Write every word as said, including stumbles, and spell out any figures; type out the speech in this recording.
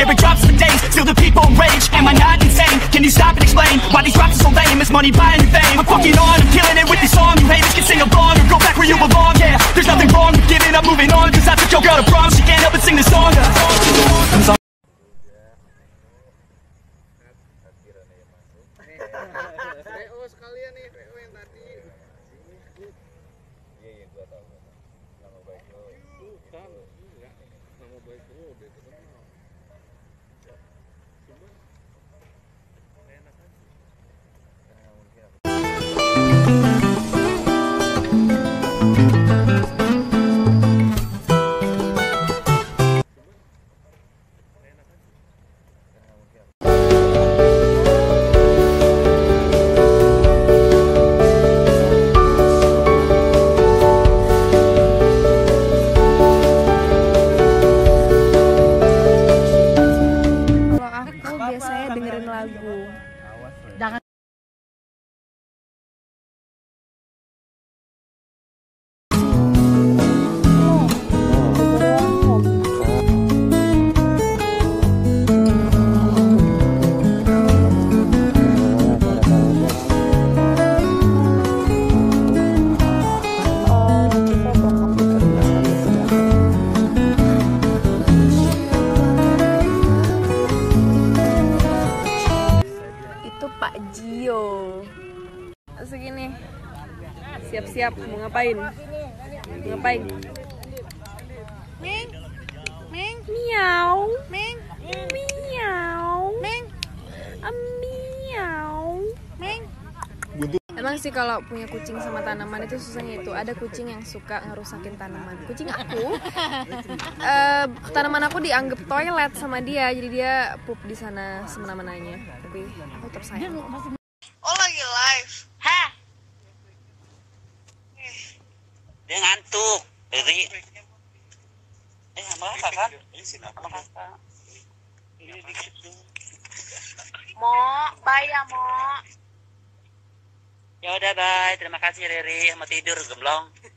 Never drops for days, still the people rage. Am I not insane? Can you stop and explain why these drops are so lame? Is money buying you fame? I'm fucking on, I'm killing it with this song. You haters can sing along or go back where you belong. Yeah, there's nothing wrong with giving up, moving on. Cause I took your girl to prom, she can't help but sing this song. Siap, mau ngapain? Ngapain? Ming, Ming, miau, Ming, miau, Ming, miau, Ming. Emang sih kalau punya kucing sama tanaman itu susahnya itu. Ada kucing yang suka ngerusakin tanaman. Kucing aku, uh, tanaman aku dianggap toilet sama dia, jadi dia pup di sana semena-menanya. Tapi aku tersayang. Oh, lagi live. Hah? Dia ngantuk, beri. Eh, merasa kan? Merasa. Ini dikit dulu. Mo, bye ya Mo. Ya udah bye, terima kasih Riri, mau tidur gemblong.